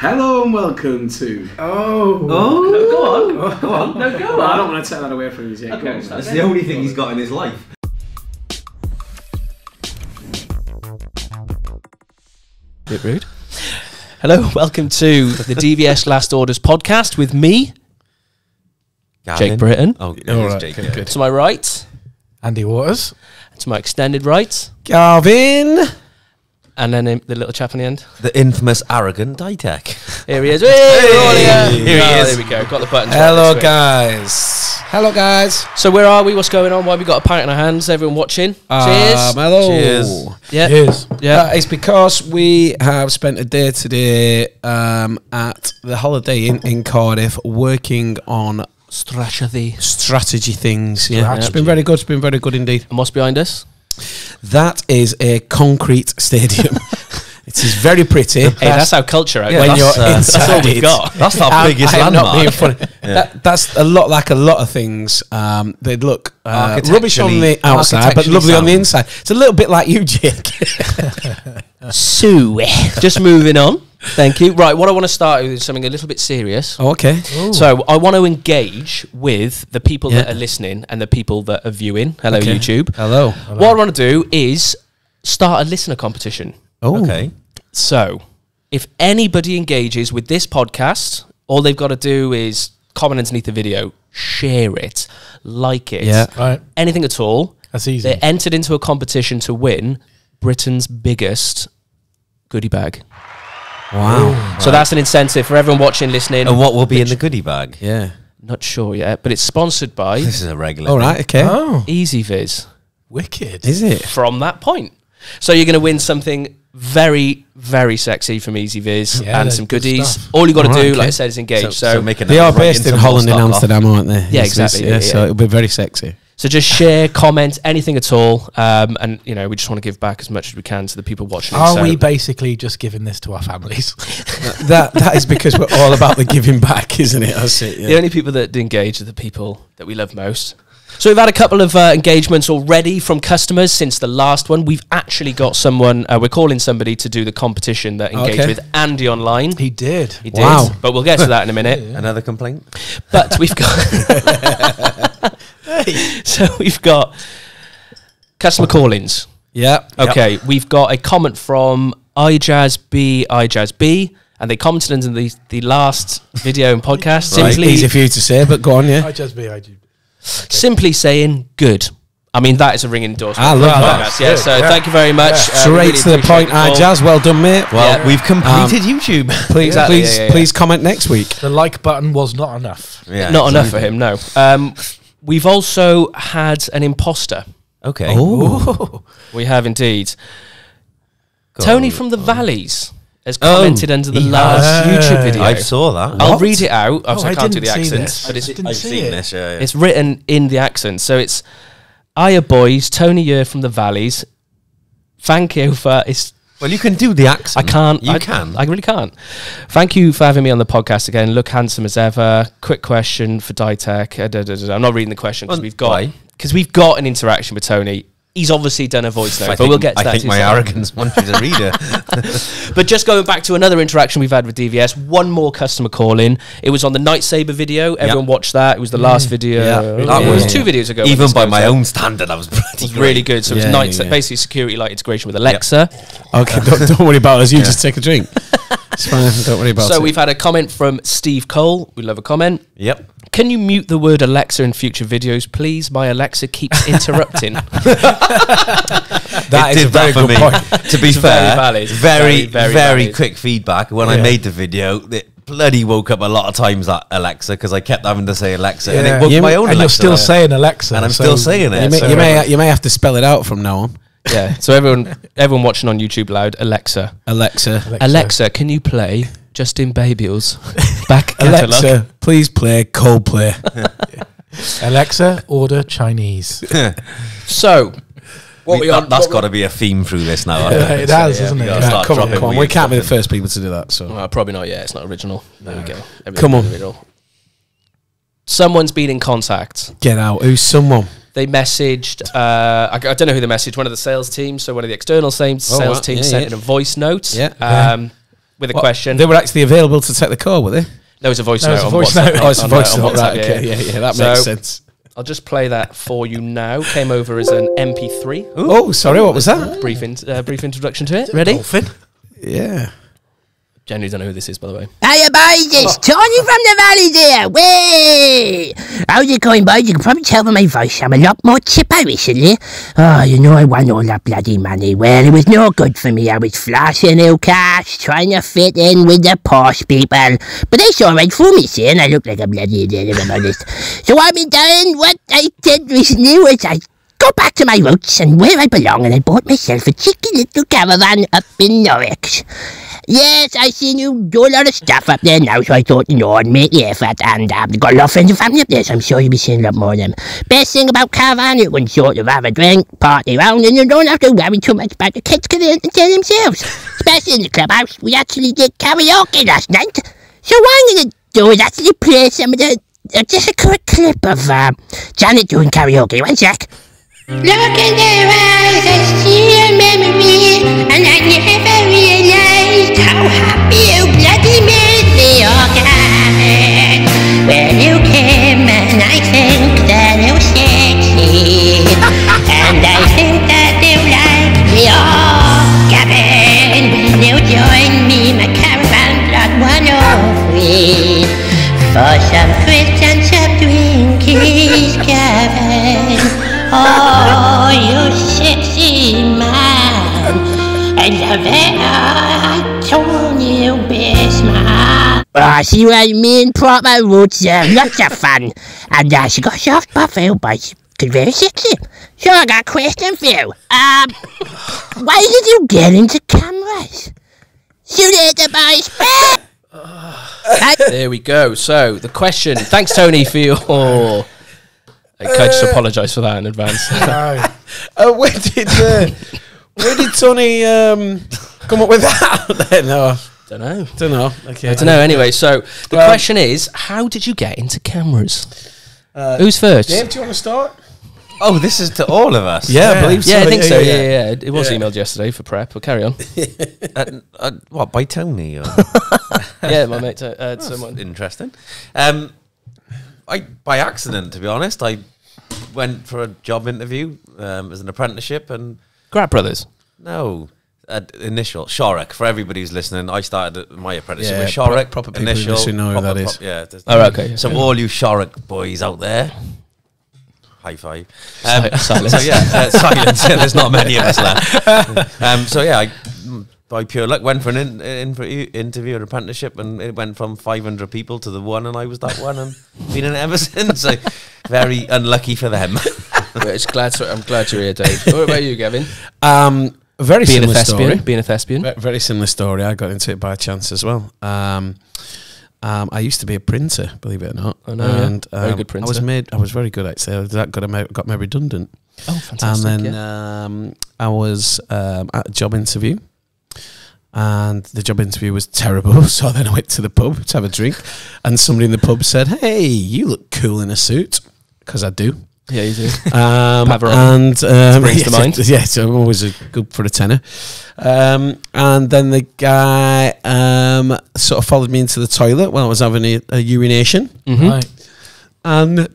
Hello and welcome to. Oh! No, go on! Go on! No, go on! I don't want to take that away from you yet. Okay, that's the only thing he's got in his life. Bit rude. Hello, welcome to the DVS Last Orders podcast with me, Gavin. Jake Britton. Oh, no, right, Jake. Okay, good. To my right, Andy Waters. And to my extended right, Gavin. And then the little chap in the end. The infamous, arrogant DieTech. Here he is. Hey, hey. Here he is. There we go. Got the buttons. Hello, right, guys. Hello, guys. So where are we? What's going on? Why have we got a pint in our hands? Everyone watching? Cheers. Hello. Cheers. Yeah. Cheers. Yeah. It's because we have spent a day today at the Holiday Inn in Cardiff working on strategy things. Yeah. Strategy. It's been very good. It's been very good indeed. And what's behind us? That is a concrete stadium. It is very pretty. Hey, that's our culture. Yeah, when you're inside, that's all we've got. That's our biggest landmark. Yeah. That's a lot like a lot of things. They look rubbish on the outside, but lovely on the inside. It's a little bit like you, Jake. So, just moving on. Thank you. Right, what I want to start with is something a little bit serious. Oh, okay. Ooh. So I want to engage with the people that are listening and the people that are viewing. Hello, YouTube. Hello. Hello. What I want to do is start a listener competition. Oh. Okay. So if anybody engages with this podcast, all they've got to do is comment underneath the video, share it, like it, anything at all. That's easy. They're entered into a competition to win Britain's biggest goodie bag. Wow. Right. So that's an incentive for everyone watching, listening. And what will be in the goodie bag? Yeah. Not sure yet, but it's sponsored by... This is a regular thing. Right, okay. Oh. EasyViz. Wicked. Is it? From that point. So you're going to win something very, very sexy from EasyViz and some goodies. Good. All you got to do, like I said, is engage. So they are based in Holland and Amsterdam, aren't they? Yeah, exactly. Yeah, so it'll be very sexy. So just share, comment, anything at all, and you know we just want to give back as much as we can to the people watching. Are we basically just giving this to our families? that is because we're all about the giving back, isn't it? That's it. Yeah. The only people that engage are the people that we love most. So we've had a couple of engagements already from customers since the last one. We've actually got someone, we're calling somebody to do the competition that engaged with Andy online. He did. He did. Wow. But we'll get to that in a minute. Yeah. Another complaint? But we've got... Hey. So we've got customer call-ins. Yeah. Okay, we've got a comment from iJazB. And they commented in the last video and podcast. Right. Simply, easy for you to say, but go on, yeah. iJazB. Okay. Simply saying good. I mean, that is a ringing endorsement. I love that. Yeah, so thank you very much. Straight to the point, iJazz. Well done, mate. Well, we've completed YouTube. Please, please comment next week. The like button was not enough. Yeah, not enough for him, no. We've also had an imposter. Okay. Ooh. We have indeed. God. Tony from the Valleys has commented under the last YouTube video. I saw that. What? I'll read it out. I can't do the accents, but I've seen this. Yeah, yeah. It's written in the accent. So it's, hiya boys, Tony here from the Valleys. Thank you for... Well, you can do the accent. I can't. I really can't. Thank you for having me on the podcast again. Look handsome as ever. Quick question for DieTech. I'm not reading the question because we've got an interaction with Tony. He's obviously done a voice note, but we'll get to that. I think my arrogance wants you to read it. But just going back to another interaction we've had with DVS, one more customer call in. It was on the Nightsaber video. Everyone watched that. It was the last video. Yeah. That was 2 videos ago. Even by my own standard, that was really good. So it was basically security light integration with Alexa. Yeah. Okay, don't worry about us. You just take a drink. It's fine. Don't worry about it. So we've had a comment from Steve Cole. We love a comment. Yep. Can you mute the word Alexa in future videos, please? My Alexa keeps interrupting. That is a very good point. To be fair, very, very quick feedback. When I made the video, it bloody woke up a lot of times, that Alexa, because I kept having to say Alexa, and it woke my own Alexa. And you're still saying Alexa. And I'm still saying it. You may have to spell it out from now on. Yeah, so everyone watching on YouTube loud, Alexa, can you play Justin Bieber's back catalogue? Alexa, please play Coldplay. Alexa, order Chinese. So, that's got to be a theme through this now. It has, isn't it? Come on. We can't be the first people to do that. So probably not yet. It's not original. There we go. Come on. Someone's been in contact. Get out. Who's someone? They messaged, I don't know who they messaged, one of the sales teams, so one of the external sales teams sent in a voice note. with a question. They were actually available to take the call, were they? No, it's a voice note. Oh, it's a voice note. Right, okay. Yeah, that makes sense. I'll just play that for you now. Came over as an MP3. Ooh. Oh, sorry, what was that? Brief introduction to it. Ready? Dolphin. Yeah. Genuinely don't know who this is, by the way. Hiya, boys. It's Tony from the Valley there. Way! How's it going, boys? You can probably tell from my voice I'm a lot more chipper recently. Oh, you know I won all that bloody money. Well, it was no good for me. I was flossing ill cash, trying to fit in with the posh people. But they saw right through me, see, and I looked like a bloody idiot, if I'm honest. So I've been doing what I did recently, which I... go back to my roots and where I belong, and I bought myself a cheeky little caravan up in Norwich. Yes, I seen you do a lot of stuff up there now, so I thought, you know, I'd make the effort, and I've got a lot of friends and family up there, so I'm sure you'll be seeing a lot more of them. Best thing about caravan, you can sort of have a drink, party round, and you don't have to worry too much about the kids because they'll tell themselves. Especially in the clubhouse, we actually did karaoke last night. So what I'm going to do is actually play some of the, just a quick clip of Janet doing karaoke, one sec. Look in their eyes, I see a memory, and I never realized how happy you bloody made me organic when you came, and I think that you sexy, and I think that you like me all cabin when you joined me, my caravan plot 103 for some crisps and some Twinkies, cabin. Oh, you sexy man, and the better Tony you best man. Oh, see what I mean? Proper roots, lots of fun. And she got soft buffalo bites, because very sexy. So I got a question for you. Why did you get into cameras? Shoot it, the boys. There we go. So, the question. Thanks, Tony, for your... Can I just apologise for that in advance? Where did Tony come up with that? Don't know. Okay, I don't know. Anyway, so the question is, how did you get into cameras? Who's first? Dave, do you want to start? Oh, this is to all of us. Yeah, I believe so. Yeah, I think so. Yeah. It was emailed yesterday for prep. We'll carry on. What, by Tony? Or? Yeah, my mate. Someone interesting. By accident, to be honest, I went for a job interview as an apprenticeship and... Grab Brothers? No. Initial. Shorak. For everybody who's listening, I started my apprenticeship with Shorak. Proper people initial, know proper, who that is. Okay. So all you Shorak boys out there, high five. Silence. So yeah, silence. There's not many of us left. So yeah, by pure luck, went for an interview, an apprenticeship, and it went from 500 people to the one, and I was that one, and been in it ever since. So very unlucky for them. I'm glad you're here, Dave. What about you, Gavin? Very similar story. Being a thespian. Very similar story. I got into it by chance as well. I used to be a printer, believe it or not. I know, very good printer. I was very good, actually. That got me redundant. Oh, fantastic. And then I was at a job interview. And the job interview was terrible, so then I went to the pub to have a drink, and somebody in the pub said, "Hey, you look cool in a suit," because I do. Yeah, you do. Brings to mind. Yeah, so I'm always good for a tenner. And then the guy sort of followed me into the toilet while I was having a urination. Mm-hmm. Right. And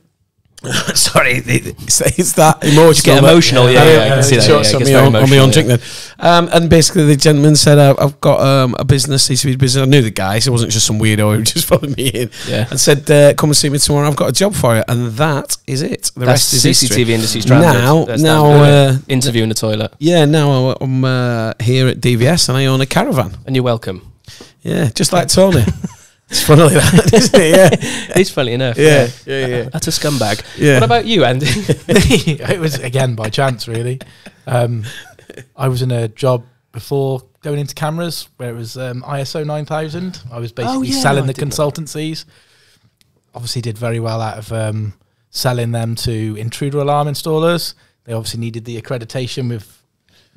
sorry, it's that emotional. You get emotional, yeah. I can see that. On my own drink then. And basically, the gentleman said, "I've got a business, CCTV business." I knew the guy, so it wasn't just some weirdo who just followed me in. Yeah. And said, "Come and see me tomorrow. I've got a job for you." And that is it. The rest is CCTV industry. Now interview in the toilet. Yeah. Now I'm here at DVS, and I own a caravan. And you're welcome. Yeah, just like Tony. It's funny like that, isn't it? Yeah. It's funny enough. Yeah. That's a scumbag. Yeah. What about you, Andy? It was, again, by chance, really. I was in a job before going into cameras where it was ISO 9000. I was basically selling the consultancies. Obviously did very well out of selling them to intruder alarm installers. They obviously needed the accreditation with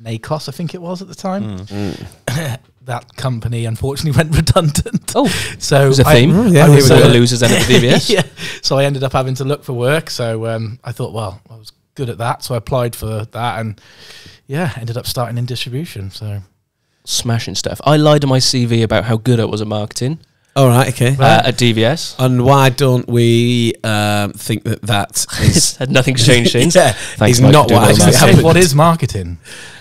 NACOS, I think it was at the time. Mm. That company unfortunately went redundant. Oh, so it was a theme. I was one of the losers at DVS. Yeah, so I ended up having to look for work. So I thought, well, I was good at that, so I applied for that, and ended up starting in distribution. So smashing stuff. I lied to my CV about how good I was at marketing. All right, okay. At DVS. And why don't we think that is... Nothing's changed since. Yeah, thanks, Mike, not what actually happened. What is marketing?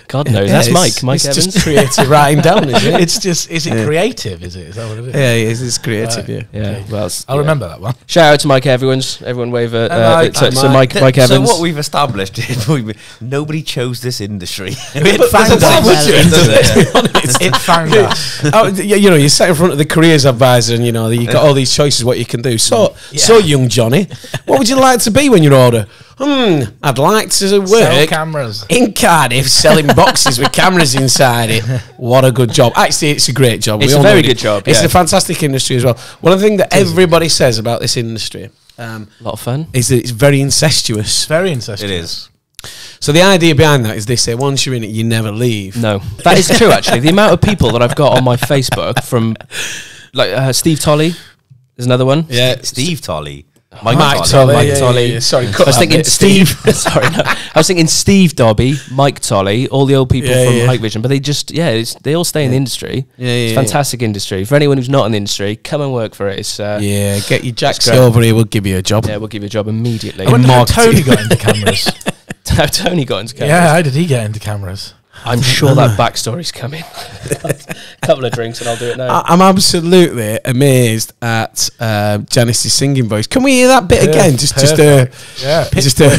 God knows. Yeah, that's Mike it's Evans. It's just creative writing down, is it? It's just, is it creative, is it? Is that what it is? Yeah, it is. It's creative, yeah. Okay. Well, I'll remember that one. Shout out to Mike Evans. Everyone wave at Mike Evans. So what we've established is nobody chose this industry. It found us. It found us. You know, you sat in front of the careers advisor and, you know, you got all these choices what you can do. So young Johnny, what would you like to be when you're older? I'd like to work in Cardiff selling boxes with cameras inside it. What a good job. Actually, it's a great job. It's a very good job. It's a fantastic industry as well. One of the things that everybody says about this industry, a lot of fun, is that it's very incestuous. Very incestuous. It is. So the idea behind that is they say once you're in it, you never leave. No, that is true, actually. The amount of people that I've got on my Facebook from, like, Steve Tolley, there's another one. Yeah, Steve Tolley. Mike Tolley. Sorry, I was thinking Steve. Sorry, no. I was thinking Steve Dobby, Mike Tolley, all the old people from Hikvision, but they just, they all stay in the industry. It's a fantastic industry. For anyone who's not in the industry, come and work for it. It's, get your jacks over here. We'll give you a job. Yeah, we'll give you a job immediately. I wonder how Tony got into cameras. How Tony got into cameras? Yeah, how did he get into cameras? I'm sure that backstory's coming. A couple of drinks and I'll do it now. I'm absolutely amazed at Janice's singing voice. Can we hear that bit again? Just her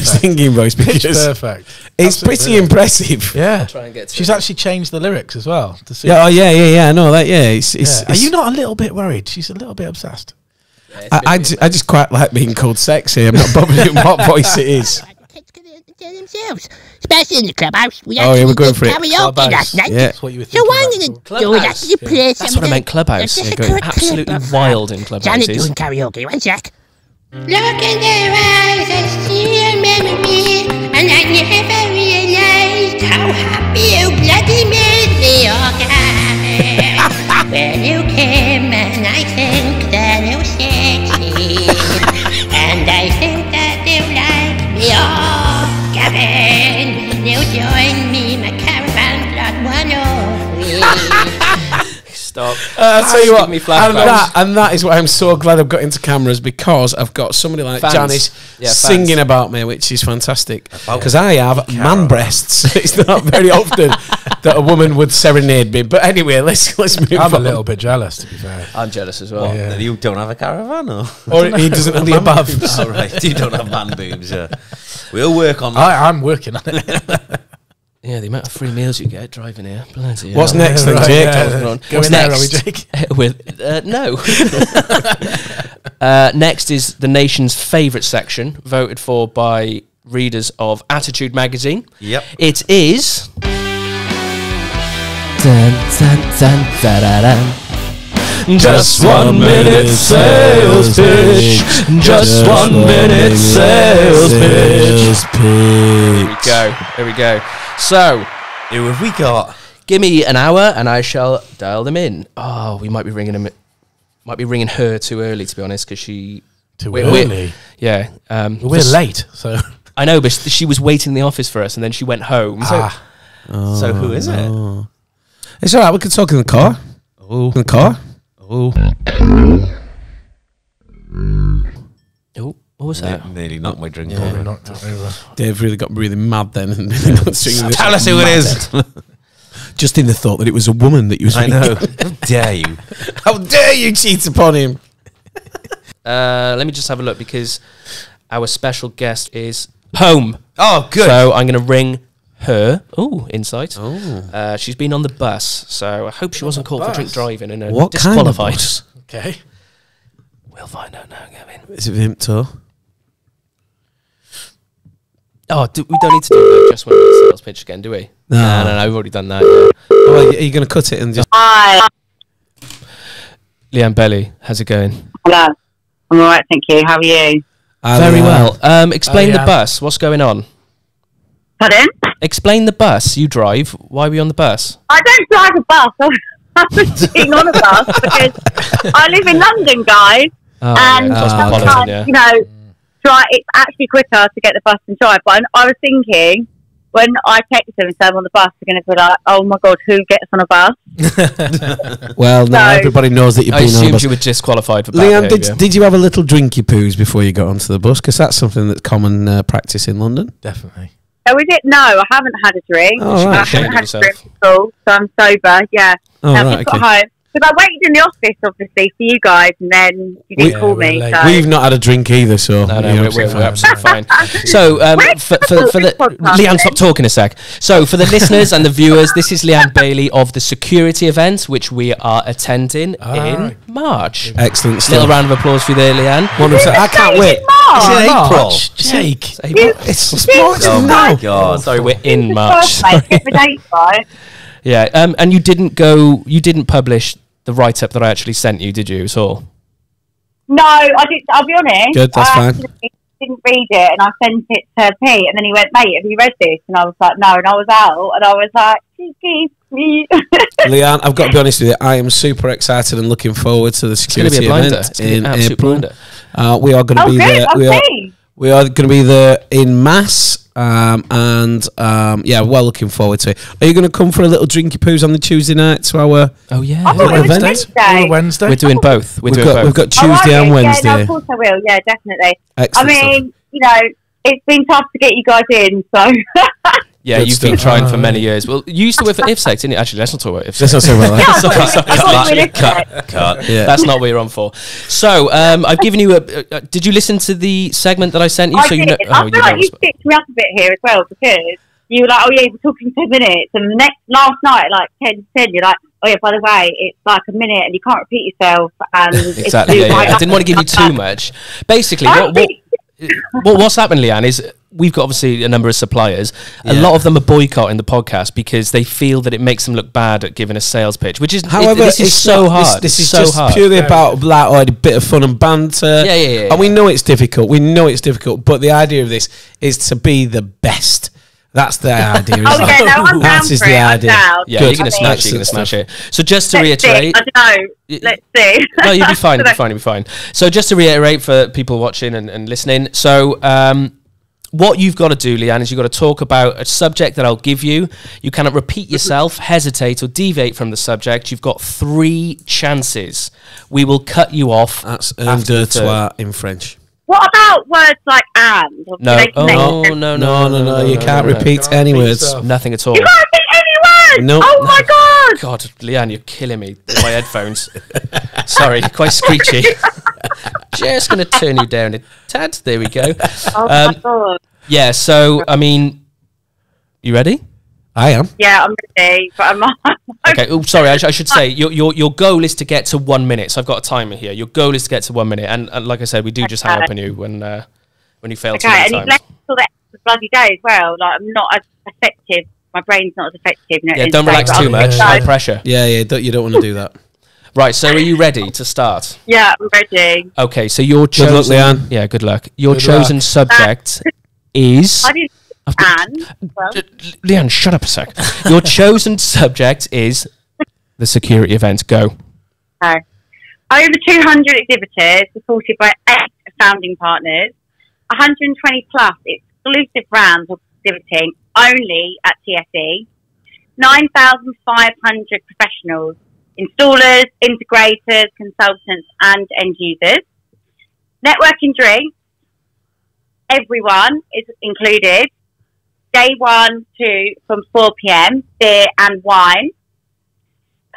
singing voice. Because perfect. It's absolutely pretty impressive. Yeah. I'll try and get to She's actually changed the lyrics as well. To see I know that. Yeah. Are you not a little bit worried? She's a little bit obsessed. Yeah, I just quite like being called sexy. I'm not bothered what voice it is. Themselves, especially in the clubhouse. We're going for it. Clubhouse. That's what you were thinking. So what I'm going to do is actually play something. That's what I meant, clubhouse. They're going absolutely wild in clubhouses. Janet doing karaoke. One sec. Look in their eyes, I see a memory, and I never realized how happy you bloody made me, okay? When you came, and I think that you were sexy, and I think that you liked me, Kevin, will you join me, my caravan block 103? Stop. I'll tell you what, and that is why I'm so glad I've got into cameras, because I've got somebody like Janice singing about me, which is fantastic. Because I have man breasts. It's not very often that a woman would serenade me. But anyway, let's move on. I'm a little bit jealous, to be fair. I'm jealous as well. Yeah. You don't have a caravan, or he doesn't have the above. All right, you don't have man boobs. Yeah. We'll work on that. I'm working on it. Yeah, the amount of free meals you get driving here. Bloody hell. What's next then, Jake? What's next? Are we, Jake? No. Next is the nation's favourite section, voted for by readers of Attitude magazine. Yep. It is... Dun, dun, dun, da, da, dun. Just 1 minute sales pitch. Just 1 minute sales pitch. Here we go. So, who have we got? Give me an hour and I shall dial them in. Oh, we might be ringing him. Might be ringing her too early, to be honest, because she... Too early? Yeah. We're late, so... I know, but she was waiting in the office for us and then she went home. So who is it? It's all right, we can talk in the car. Oh. In the car? Oh. Oh, what was that? Nearly knocked my drink over. Dave really got really mad then. And tell us who it is. Just in the thought that it was a woman that you was reading. I know. How dare you? How dare you cheat upon him? Let me just have a look, because our special guest is home. Oh, good. So I'm going to ring her. Oh, insight. Oh. She's been on the bus, so I hope she wasn't caught for drink driving and disqualified. Kind of okay. We'll find out now, Gavin. Is it Vimto? Oh, we don't need to do that just when it's sales pitch again, do we? No, we've already done that. Oh, are you going to cut it and just... Hi. Lianne Bailey, how's it going? Hello. I'm all right, thank you. How are you? Very well. Explain the bus. What's going on? Pardon? Explain the bus. You drive. Why were you on the bus? I don't drive a bus. I was being on a bus because I live in London, guys. Oh, and sometimes, you know, it's actually quicker to get the bus and drive. But I was thinking, when I text them and say I'm on the bus, they're going to be like, oh my God, who gets on a bus? Well, now everybody knows that you've been on a bus. You were disqualified for bad Lianne, behaviour. Did you have a little drinky poos before you got onto the bus? Because that's something that's common practice in London. Definitely. Oh, is it? No, I haven't had a drink. Oh, right. I haven't had a drink at all, so I'm sober, yeah. Oh, right, just got home. Because I waited in the office, obviously, for you guys, and then you didn't call me. So. We've not had a drink either, so... No, we're absolutely fine. So, for the... Lianne, stop talking a sec. So, for the listeners and the viewers, this is Lianne Bailey of The Security Event, which we are attending in March. Excellent stuff. Little round of applause for you there, Lianne. Wonderful. I can't wait. It's in April. Jake. It's March. Oh, my God. Sorry, we're in March. Yeah, and you didn't go... You didn't publish... the write-up that I actually sent you, did you at all? No, I did. I'll be honest. Good, that's fine. I didn't read it, and I sent it to Pete, and then he went, mate, have you read this? And I was like, no, and I was out, and I was like, Lianne, I've got to be honest with you, I am super excited and looking forward to the Security Event in April. We are going to be there. We are going to be there in mass, yeah, well, looking forward to it. Are you going to come for a little drinky poos on the Tuesday night to our? Oh yeah, Wednesday. We're doing both. We've got Tuesday and Wednesday. Yeah, no, of course I will. Yeah, definitely. Excellent. I mean, you know, it's been tough to get you guys in, so. Yeah, you've been trying for many years. Well, you used to work for IFSEC, didn't you? Actually, let's not talk about IFSEC. Let's not talk about that. Cut. Yeah. That's not what you're on for. So, I've given you a... did you listen to the segment that I sent you? I did. I feel like you picked me up a bit here as well, because you were like, oh yeah, you were talking 10 minutes, and the last night, like 10 to 10, you're like, oh yeah, by the way, it's like a minute and you can't repeat yourself. And exactly. I didn't want to give you too much. Basically, what's happened, Lianne, is we've got obviously a number of suppliers. Yeah. A lot of them are boycotting the podcast because they feel that it makes them look bad at giving a sales pitch, which is, however, this is so hard. This is just purely about a bit of fun and banter. Yeah, yeah, yeah. And we know it's difficult. We know it's difficult, but the idea of this is to be the best. That's the idea. That is the idea. Yeah, you're going to smash it. So just to reiterate... Let's see. No, you'll be fine. You'll be fine. So just to reiterate for people watching and listening, so... what you've got to do, Lianne, is you've got to talk about a subject that I'll give you. You cannot repeat yourself, hesitate, or deviate from the subject. You've got 3 chances. We will cut you off. That's un deux trois in French. What about words like and? No. You can't repeat any words. Nothing at all. You can't repeat any words? No. Oh, my God. God, Lianne, you're killing me with my headphones. Sorry, quite screechy. Just going to turn you down a tad. There we go. Oh, my God. Yeah, so, I mean, you ready? I am. Yeah, I'm ready, but I'm not. Okay, oh, sorry, I should say, your goal is to get to 1 minute. So I've got a timer here. Your goal is to get to 1 minute. And like I said, we do just hang up on you when you fail to times. Okay, and you've left all the extra bloody day as well. Like, I'm not as effective. My brain's not as effective. You know, yeah, don't relax too much. High pressure. Yeah, yeah, you don't want to do that. Right, so are you ready to start? Yeah, I'm ready. Okay, so your chosen... Good luck, Lianne. Yeah, good luck. Your chosen subject is... Lianne, shut up a sec. Your chosen subject is the Security Event. Go. Okay. Over 200 exhibitors supported by 8 founding partners. 120-plus exclusive brands are exhibiting only at TSE. 9,500 professionals. Installers, integrators, consultants, and end users. Networking drinks. Everyone is included. Day 1, 2 from 4 PM, beer and wine.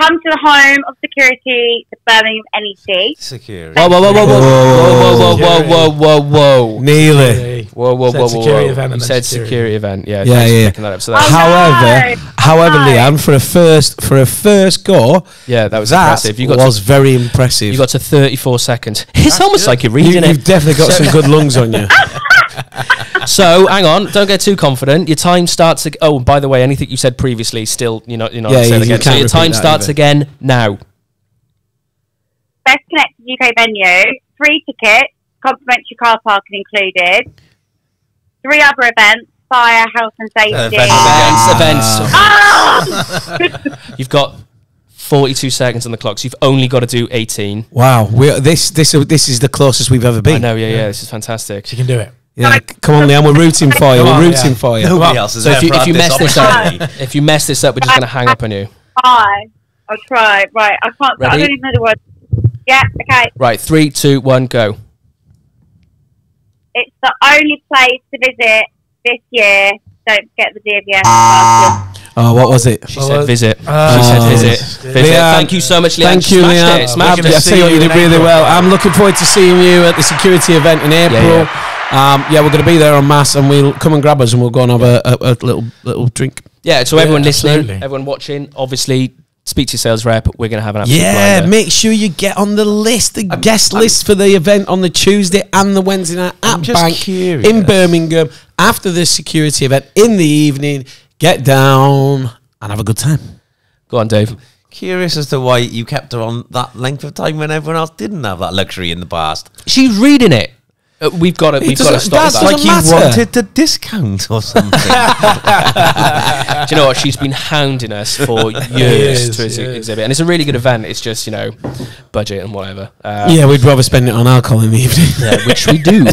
Come to the home of security, the Birmingham NEC. Security. Whoa, whoa, whoa, whoa, whoa, whoa, whoa, whoa, whoa, whoa, whoa. Nearly. Whoa, whoa, whoa, whoa. You said Security Event. Yeah, yeah, yeah. However, Lianne, for a first go, yeah, that was impressive. Very impressive. You got to 34 seconds. It's almost like you're reading it. You've definitely got some good lungs on you. So hang on, don't get too confident. Your time starts. Oh, and by the way, anything you said previously still, you know. So your time starts again now. Best connected UK venue, 3 tickets, complimentary car parking included. 3 other events: fire, health, and safety. Events. You've got 42 seconds on the clock, so you've only got to do 18. Wow, this is the closest we've ever been. I know, yeah, yeah. This is fantastic. You can do it. Yeah, come on, Lianne, we're rooting for you. We're rooting for you. Nobody else is so there. If you mess this up, if you mess this up, we're just going to hang up on you. Hi. I'll try. Right, I can't. Ready? I don't even know the word. Yeah. Okay. Right. 3, 2, 1, go. It's the only place to visit this year. Don't forget the DVS. Oh, what was it? She said visit. She said visit. Lianne, thank you so much, Lianne. Thank you, Lianne. I've seen you did really well. I'm looking forward to seeing you at the security event in April. Yeah, we're going to be there en masse, and we'll come and grab us, and we'll go and have a little drink. Yeah. So everyone listening, everyone watching, obviously. Speak to your sales rep. We're going to have an absolute blinder. Make sure you get on the list, the guest list for the event on the Tuesday and the Wednesday night at Bank in Birmingham. After the security event in the evening, get down and have a good time. Go on, Dave. Curious as to why you kept her on that length of time when everyone else didn't have that luxury in the past. She's reading it. We've got to stop that. Like you wanted a discount or something. Do you know what? She's been hounding us for years to exhibit. And it's a really good event. It's just, you know, budget and whatever. Yeah, we'd rather spend it on alcohol in the evening. Yeah, which we do.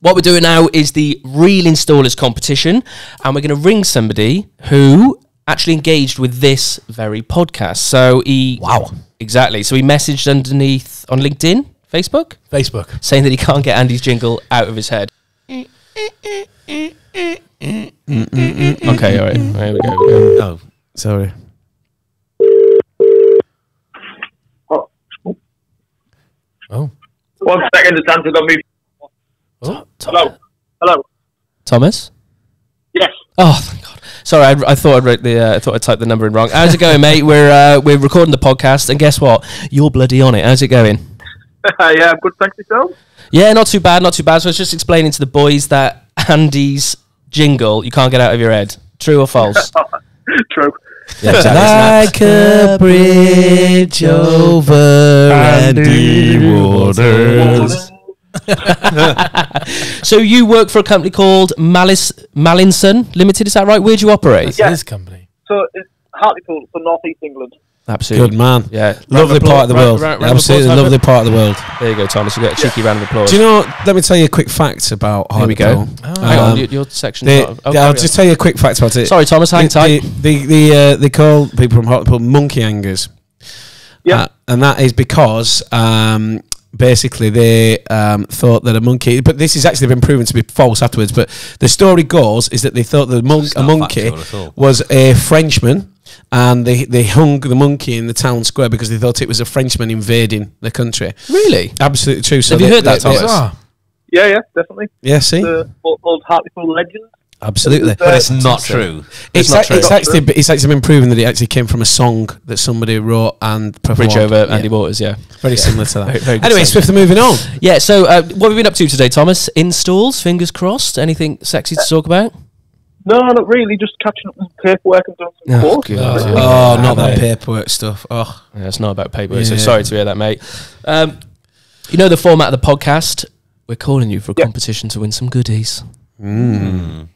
What we're doing now is the Reel Installers competition. And we're going to ring somebody who actually engaged with this very podcast. So he... Wow. Exactly. So he messaged underneath on LinkedIn. Facebook, saying that he can't get Andy's jingle out of his head. Okay, all right, here we go. Oh, sorry. Oh, 1 second, it's answered on me. Oh, hello, hello, Thomas. Yes. Oh, thank God. Sorry, I thought I wrote the. I thought I typed the number in wrong. How's it going, mate? We're recording the podcast, and guess what? You're bloody on it. How's it going? Yeah, good, thanks yourself. Yeah, not too bad, not too bad. So I was just explaining to the boys that Andy's jingle, you can't get out of your head. True or false? True. Yeah, exactly. Like a bridge over Andy Waters. So you work for a company called Malice Malinson Limited, is that right? Where do you operate? That's his company. So it's Hartlepool, so North East England. Absolutely. Good man. Yeah. Lovely part of the world. Absolutely lovely part of the world. There you go, Thomas. You get a cheeky round of applause. Do you know, let me tell you a quick fact about Hartlepool. Here we go. Hang on, your section. I'll just tell you a quick fact about it. Sorry, Thomas, hang tight. They call people from Hartlepool monkey hangers. Yeah. And that is because basically they thought that a monkey, but this has actually been proven to be false afterwards, but the story goes is that they thought that a monkey was a Frenchman. And they hung the monkey in the town square because they thought it was a Frenchman invading the country. Really? Absolutely true. So have you heard that, Thomas? Yeah, yeah, definitely. Yeah, see? The old Hartlepool legend. Absolutely. But it's not true. It's actually been proven that it actually came from a song that somebody wrote and performed. Bridge over Andy Waters, yeah. Very similar to that. Very anyway, swiftly moving on. Yeah, so what have we been up to today, Thomas? Installs, fingers crossed. Anything sexy to talk about? No, not really. Just catching up with paperwork and doing some course. Oh, not that paperwork stuff. Oh, yeah, it's not about paperwork. Yeah. So sorry to hear that, mate. You know the format of the podcast. We're calling you for a competition to win some goodies. Mm.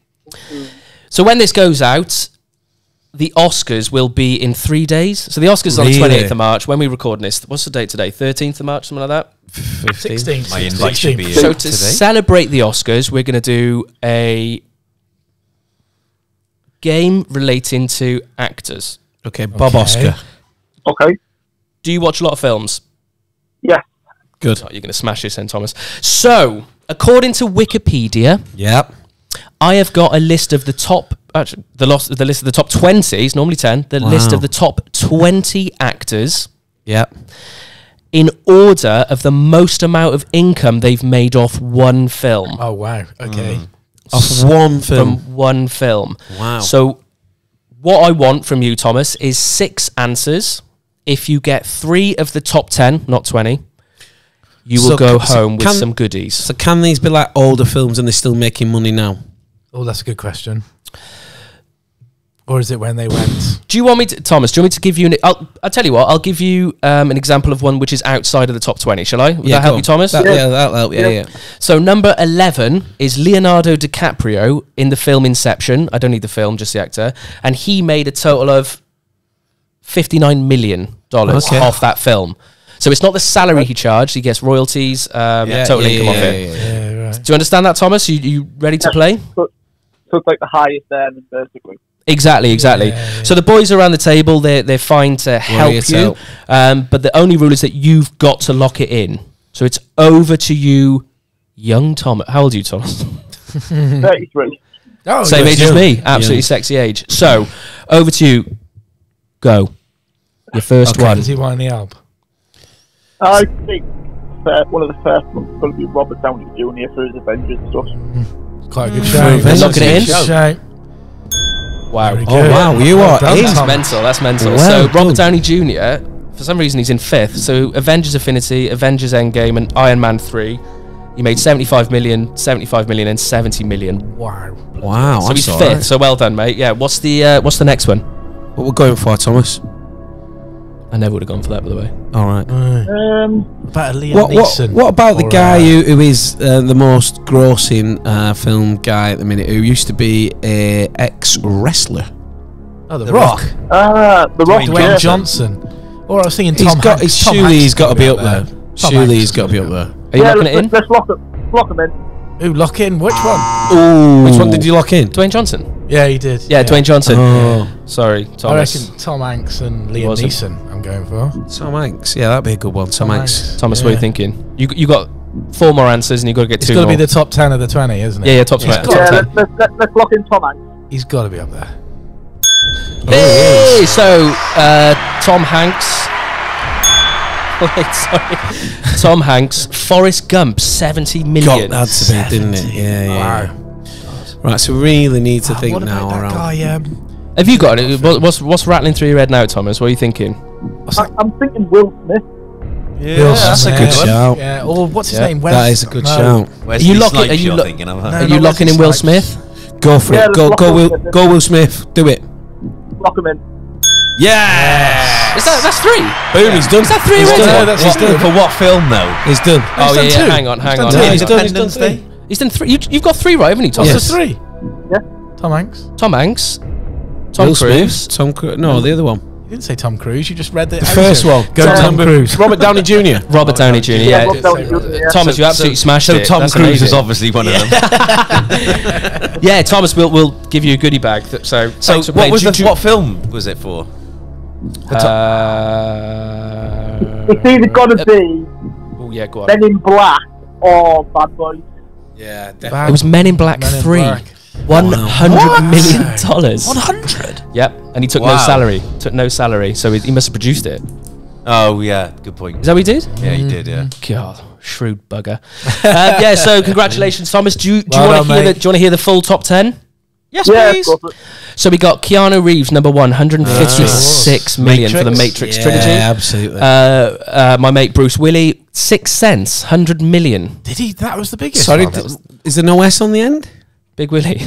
So when this goes out, the Oscars will be in 3 days. So the Oscars really? On the 28th of March. When we record this, what's the date today? 13th of March, something like that. 16th. My invite should be so to celebrate the Oscars, we're going to do a game relating to actors. Okay, Bob Oscar. Okay. Do you watch a lot of films? Yeah. Good. Oh, you're going to smash this then, Thomas. So, according to Wikipedia, I have got a list of the top, actually, the list of the top 20, it's normally 10, the list of the top 20 actors in order of the most amount of income they've made off one film. Oh, wow. Okay. From one film. Wow. So what I want from you, Thomas, is 6 answers. If you get 3 of the top 10, not 20, you will go home with some goodies. So can these be like older films and they're still making money now? Oh, that's a good question. Or is it when they went? Do you want me to, Thomas, do you want me to give you an... I'll tell you what, I'll give you an example of one which is outside of the top 20, shall I? Would that help you, Thomas? Yeah, that'll help, yeah. So number 11 is Leonardo DiCaprio in the film Inception. I don't need the film, just the actor. And he made a total of $59 million off that film. So it's not the salary he charged, he gets royalties, total income off it. Right. Do you understand that, Thomas? You ready to play? Took like the highest there in the first degree. Exactly. Yeah. So the boys around the table, they're fine to help you, but the only rule is that you've got to lock it in. So it's over to you, young Tom. How old are you, Thomas? 33. Oh, same age as me. Absolutely sexy age. So over to you. Go. Your first one. Does he want any help? I think one of the first ones is going to be Robert Downey Jr. for his Avengers stuff. Quite a good show. They're locking it in. Wow. Oh, wow. You are. That's mental. That's mental. Well, so, Robert Downey Jr., for some reason, he's in fifth. So, Avengers Affinity, Avengers Endgame, and Iron Man 3. You made 75 million, 75 million, and 70 million. Wow. Wow. So, he's fifth. So, well done, mate. Yeah. What's the next one? What we're going for, Thomas? I never would have gone for that, by the way. All right. About Liam Neeson. What about the guy who is the most grossing film guy at the minute, who used to be an ex-wrestler? Oh, The Rock. The Rock. Dwayne Johnson. Or I was thinking Tom Hanks. Surely he's got to be up there. Surely he's got to be up there. Are you locking it in? Let's lock him in. Ooh, lock in? Which one? Ooh. Which one did you lock in? Dwayne Johnson. Yeah, he did. Yeah, Dwayne Johnson. Oh. Yeah. Sorry, Thomas. I reckon Tom Hanks and Liam Neeson I'm going for. Tom Hanks. Yeah, that'd be a good one. Tom Hanks. Thomas, what are you thinking? You got 4 more answers and you've got to get 2 more. It's got to be the top 10 of the 20, isn't it? Yeah, top 10. Top 10. Let's lock in Tom Hanks. He's got to be up there. Hey! So, Tom Hanks... Wait, sorry. Tom Hanks, Forrest Gump, 70 million. God, that's a bit, didn't it? Yeah. Wow. Right, so we really need to think now. Have you got it? What's rattling through your head now, Thomas? What are you thinking? I'm thinking Will Smith. Yeah, that's a good shout. Yeah, or what's his name? That is a good shout. Are you locking in Will Smith? Go for it. Go Will Smith. Do it. Lock him in. Yes! That's 3? Boom, he's done. Is that 3 wins? No, he's done. For what film, though? He's done. Oh, he's done 2. Hang on. He's done 3. He's done 3. You've got 3 right, haven't you, Thomas? Yes. 3? Yeah. Tom Hanks. Tom Cruise. No, the other one. You didn't say Tom Cruise, you just read the first one. Go Tom Cruise. Robert Downey Jr. Robert Downey Jr., yeah. Thomas, you absolutely smashed it. So Tom Cruise is obviously one of them. Yeah, Thomas, we'll give you a goodie bag. So what film was it for? It's either gotta be Men in Black or Bad Boys. Yeah, definitely. It was Men in Black 3. $100 million. 100. Yep, and he took no salary. So he must have produced it. Oh yeah, good point. Is that what he did? Yeah, he did. Yeah. God, shrewd bugger. Yeah. So congratulations, Thomas. Do you want to hear the full top 10? Yes, please. So we got Keanu Reeves number 1, 156 million for the Matrix trilogy. Yeah, absolutely. My mate Bruce Willis, Sixth Sense, 100 million. Did he? That was the biggest. Sorry, is there no S on the end? Big Willie.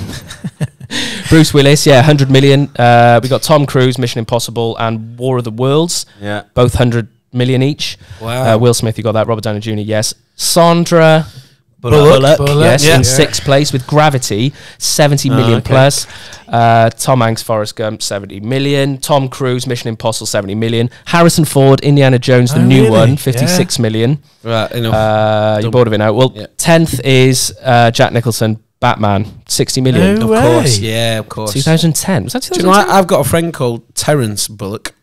Bruce Willis, yeah, 100 million. We got Tom Cruise, Mission Impossible, and War of the Worlds. Yeah. Both 100 million each. Wow. Will Smith, you got that. Robert Downey Jr., yes. Sandra Bullock yes, in 6th place with Gravity, 70 million plus. Tom Hanks, Forrest Gump, 70 million. Tom Cruise, Mission Impossible, 70 million. Harrison Ford, Indiana Jones, the new one, 56 million. Right, enough. You're bored of it now. Well, 10th is Jack Nicholson, Batman, 60 million. No way. Of course, yeah, of course. 2010. Was that 2010? Do you know what? I've got a friend called Terence Bullock.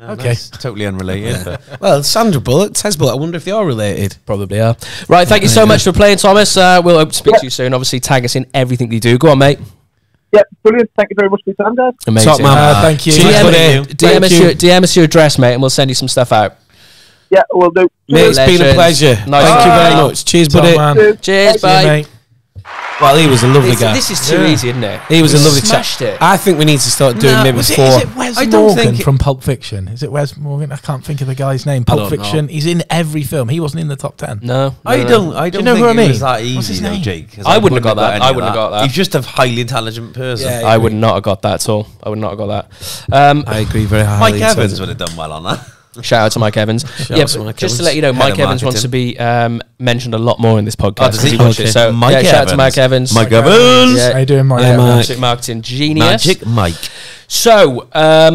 Oh, okay. Totally unrelated. Well, Sandra Bullock, Tess Bullock, I wonder if they are related. Probably are. Right, thank you so much for playing, Thomas. We'll hope to speak to you soon. Obviously, tag us in everything you do. Go on, mate. Yeah, brilliant. Thank you very much for your time, guys. Amazing. Top man. Thank you. DM us your address, mate, and we'll send you some stuff out. Yeah, we'll do. Mate, it's been a pleasure. Thank you very much. Cheers, buddy. Cheers, bye. Well, he was a lovely guy. This is too easy, isn't it? He was a lovely chap. I think we need to start doing maybe 4. Is it Wes Morgan from Pulp Fiction? Is it Wes Morgan? I can't think of the guy's name. Pulp Fiction. He's in every film. He wasn't in the top 10. No, I don't. Do you know who I mean? It was that easy. What's his name? Jake. I wouldn't have got that. I wouldn't have got that. He's just a highly intelligent person. Yeah, I would not have got that at all. I would not have got that. I agree very highly. Mike Evans would have done well on that. Shout out to Mike Evans. Just to let you know, Mike Evans wants to be mentioned a lot more in this podcast. So Mike Evans. Shout out to Mike Evans. Mike Evans. How you doing, Mike Evans? Magic marketing genius. Magic Mike. So,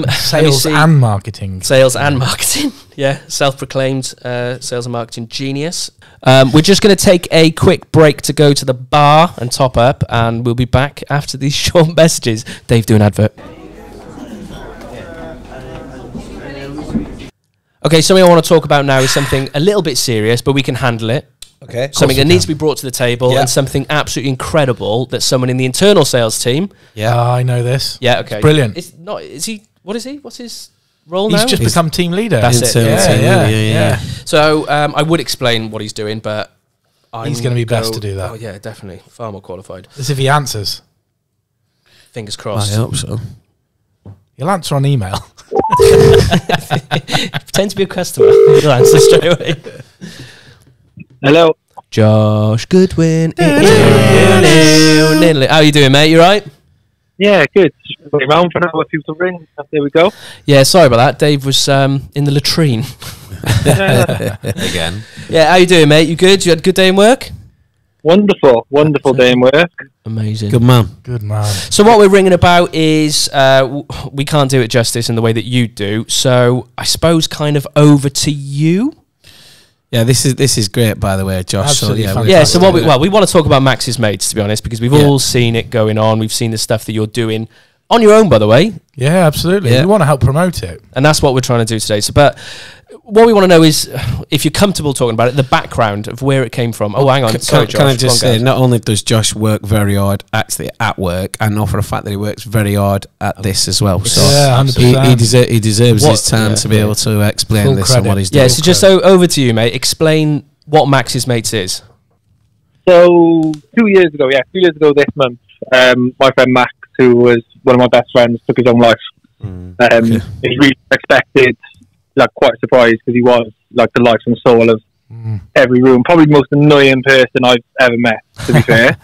sales and marketing. Sales and marketing. Yeah, self-proclaimed sales and marketing genius. We're just going to take a quick break to go to the bar and top up, and we'll be back after these short messages. Dave, do an advert. Okay, something I want to talk about now is something a little bit serious, but we can handle it. Okay. Something that needs to be brought to the table, and something absolutely incredible that someone in the internal sales team. Yeah, I know this. Yeah, okay. It's brilliant. It's not. Is he? What is he? What's his role now? He's just become team leader. That's it. Yeah. So I would explain what he's doing, but he's going to be best to do that. Oh yeah, definitely. Far more qualified. As if he answers. Fingers crossed. I hope so. He'll answer on email. Pretend to be a customer. He'll answer straight away. Hello. Josh Goodwin. How are you doing, mate? You right? Yeah, good. Wait around for an hour, people to ring. There we go. Yeah, sorry about that. Dave was in the latrine. Again. Yeah, how you doing, mate? You good? You had a good day in work? Wonderful, wonderful day in work. Amazing. Good man. Good man. So what we're ringing about is we can't do it justice in the way that you do. So I suppose kind of over to you. Yeah, this is great, by the way, Josh. Absolutely. So, yeah, so what we want to talk about Max's Mates, to be honest, because we've all seen it going on. We've seen the stuff that you're doing on your own, by the way. Yeah, absolutely. Yeah. We want to help promote it. And that's what we're trying to do today. So, but what we want to know is, if you're comfortable talking about it, the background of where it came from. Oh, hang on. Sorry, Josh. Can I just say, not only does Josh work very hard actually at work, I know for a fact that he works very hard at this as well. So yeah, he deserves his time to be able to explain full this credit. And what he's doing. Yeah, so just over to you, mate. Explain what Max's Mates is. So 2 years ago, this month, my friend Max, who was one of my best friends, took his own life. He really expected... like quite surprised, because he was like the life and soul of every room, probably the most annoying person I've ever met, to be fair.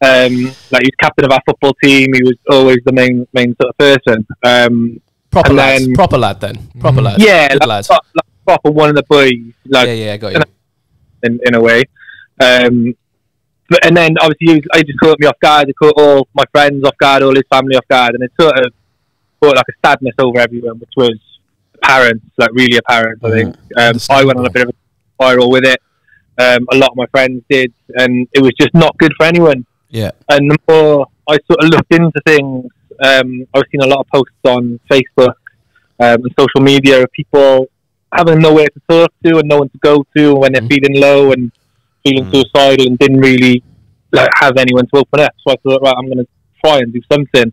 Like, he was captain of our football team, he was always the main sort of person. Proper lad. Yeah, like proper one of the boys. Like, yeah, I got you. In a way. But and then obviously he just caught me off guard, he caught all my friends off guard, all his family off guard, and it sort of brought like a sadness over everyone, which was apparent, like really apparent, I think. I went on a bit of a spiral with it. A lot of my friends did, and it was just not good for anyone. Yeah. And the more I sort of looked into things, I've seen a lot of posts on Facebook and social media of people having nowhere to talk to and no one to go to when they're feeling low and feeling suicidal, and didn't really like have anyone to open up. So I thought, right, I'm going to try and do something.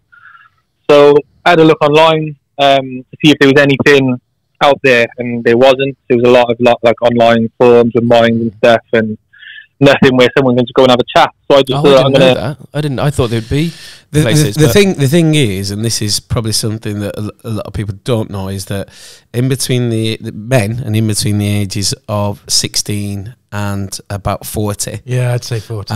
So I had a look online to see if there was anything out there, and there wasn't. There was a lot of like online forums and minds and stuff, and nothing where someone can just go and have a chat. So I just thought, I thought there'd be places. The thing is, and this is probably something that a lot of people don't know, is that in between the men and in between the ages of 16 and about 40, yeah, I'd say 40,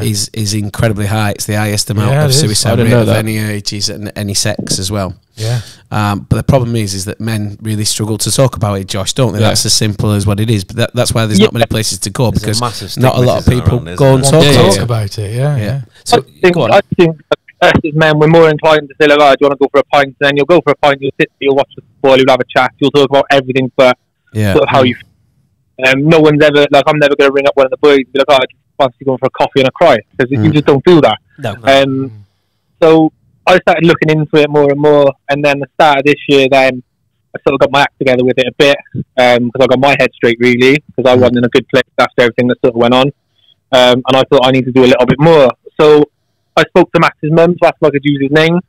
is incredibly high. It's the highest amount of suicide rate of any ages and any sex as well. Yeah. But the problem is that men really struggle to talk about it, Josh, don't they? Yeah. That's as simple as what it is. But that's why there's not many places to go, because not a lot of people go and talk about it. Yeah. So I think as men, we're more inclined to say, like, oh, do you want to go for a pint? Then you'll go for a pint, you'll sit, you'll watch the football, you'll have a chat, you'll talk about everything, but sort of how you... no one's ever, like, I'm never going to ring up one of the boys and be like, oh, I just fancy going for a coffee and a cry, because you just don't do that. So I started looking into it more and more, and then the start of this year, then I sort of got my act together with it a bit, because I got my head straight, really, because I wasn't in a good place after everything that sort of went on, and I thought I need to do a little bit more. So I spoke to Max's mum to ask if I could use his name,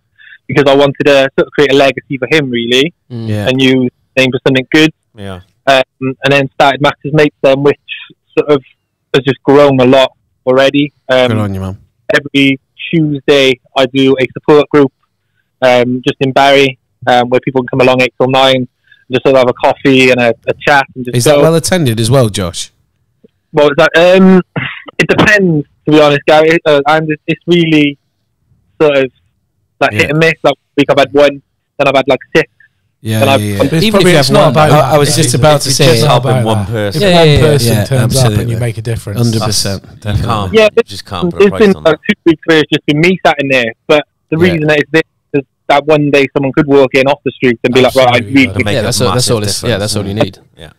because I wanted to sort of create a legacy for him, really, and use his name for something good. Yeah. And then started Max's Mates then, which sort of has just grown a lot already. Good on you, man. Every Tuesday I do a support group just in Barry, where people can come along 8 till 9 and just sort of have a coffee and a chat. And just Is that well attended as well, Josh? Well, it depends, to be honest, Gary. And it's really sort of like hit and miss. Like, week I've had one, then I've had like 6. Yeah. Even if it's not about, I was just about to say, helping one person. If one person turns up and you make a difference, 100%, definitely. Yeah, just can't put a price on that. It's been 2 weeks. It's just been me sat in there, but the reason is this. That one day someone could walk in off the street and be like, right, that's all you need. Yeah.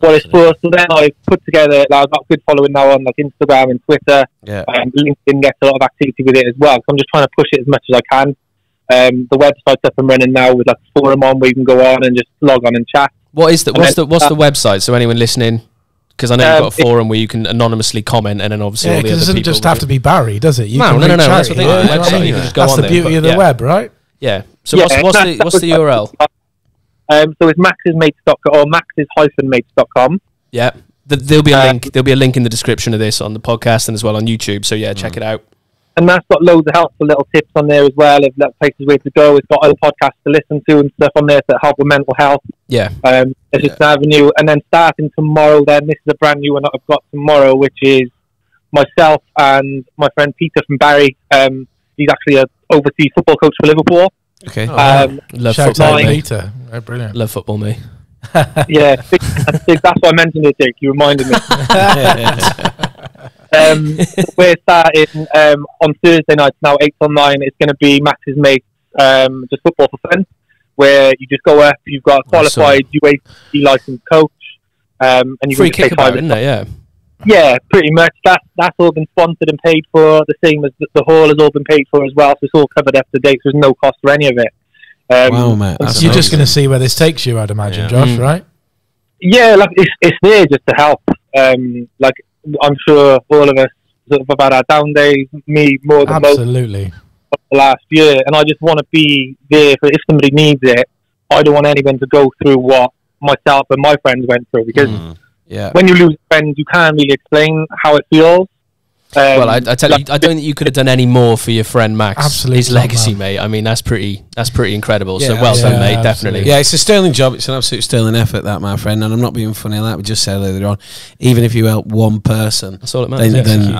Well, it's for us. So then I put together, like, I've got good following now on like Instagram and Twitter. Yeah. And LinkedIn gets a lot of activity with it as well. So I'm just trying to push it as much as I can. The website's up and running now with like a forum on where you can go on and just log on and chat. What is the, what's the website? So anyone listening, because I know you've got a forum where you can anonymously comment, and then obviously all the other people. It doesn't just have to be Barry, does it? No. That's the beauty of the web, right? Yeah. So what's the URL? So it's maxsmates.com or maxs-mates.com. Yeah. There'll be a link. There'll be a link in the description of this on the podcast and as well on YouTube. So yeah, check it out. And that's got loads of helpful little tips on there as well of places where to go. It's got other podcasts to listen to and stuff on there that help with mental health. Yeah. It's just an avenue. And then starting tomorrow, then this is a brand new one that I've got tomorrow, which is myself and my friend Peter from Barry. He's actually a overseas football coach for Liverpool. Okay. Love football, mate. Oh, brilliant. Love football, mate. Yeah, that's why I mentioned it, Dick. You reminded me. We're starting on Thursday nights now, 8 till 9. It's going to be Max's Mates, just football for fun, where you just go up. You've got a qualified UAC licensed coach, and you free kick about, isn't it? Yeah. Yeah, pretty much. That's all been sponsored and paid for. The same as the hall has all been paid for as well. So it's all covered up to date. So there's no cost for any of it. Wow, mate. That's amazing. Just going to see where this takes you, I'd imagine, Josh, right? Yeah, like it's there just to help. Like I'm sure all of us sort of have had our down days. Me more than most of the last year, and I just want to be there for if somebody needs it. I don't want anyone to go through what myself and my friends went through because. Yeah. When you lose friends, you can't really explain how it feels. Well, I tell you, I don't think you could have done any more for your friend Max. Absolutely, his legacy, mate. I mean, that's pretty incredible. Yeah, so well done, mate. Absolutely. Definitely. Yeah, it's a sterling job. It's an absolute sterling effort, that, my friend. And I'm not being funny. Like we just said earlier on, even if you help one person, that's all it matters. Then